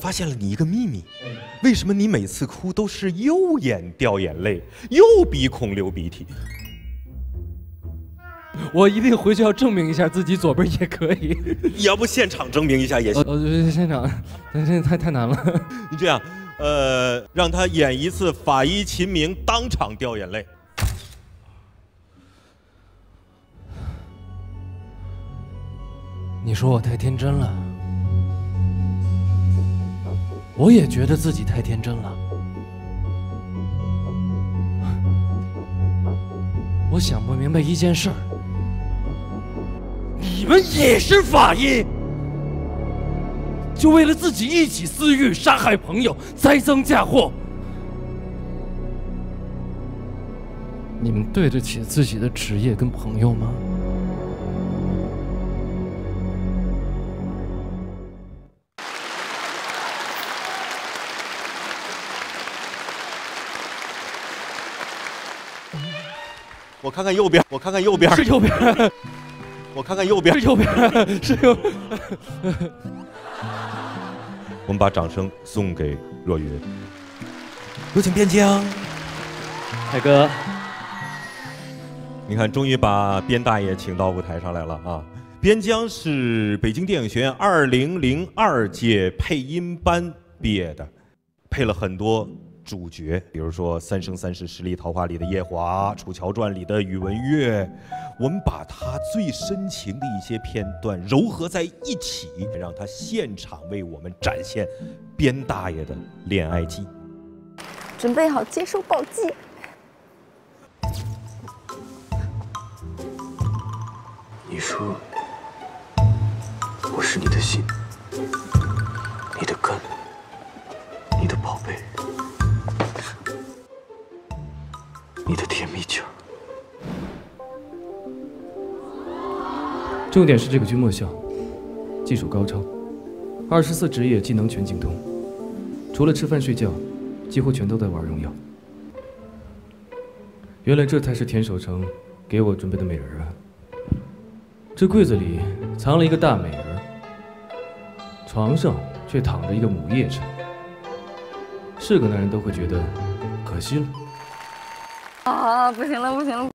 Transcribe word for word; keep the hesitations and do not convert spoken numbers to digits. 发现了你一个秘密，为什么你每次哭都是右眼掉眼泪，右鼻孔流鼻涕？我一定回去要证明一下自己左边也可以。你要不现场证明一下也行？我我现场，但是太太难了。你这样，呃，让他演一次《法医秦明》，当场掉眼泪。 你说我太天真了，我也觉得自己太天真了。我想不明白一件事儿：你们也是法医，就为了自己一己私欲、杀害朋友、栽赃嫁祸，你们对得起自己的职业跟朋友吗？ 我看看右边，我看看右边，是右边。我看看右边，是右边，是右边。我们把掌声送给若云。有请边疆，海哥。你看，终于把边大爷请到舞台上来了啊！边疆是北京电影学院二零零二届配音班毕业的，配了很多 主角，比如说《三生三世十里桃花》里的夜华，《楚乔传》里的宇文玥，我们把他最深情的一些片段糅合在一起，让他现场为我们展现边大爷的恋爱记。准备好接受暴击。你说，我是你的心，你的根，你的宝贝。 你的甜蜜球。重点是这个君莫笑，技术高超，二十四职业技能全精通，除了吃饭睡觉，几乎全都在玩荣耀。原来这才是田守成给我准备的美人啊！这柜子里藏了一个大美人，床上却躺着一个母夜叉，是个男人都会觉得可惜了。 啊，不行了，不行了。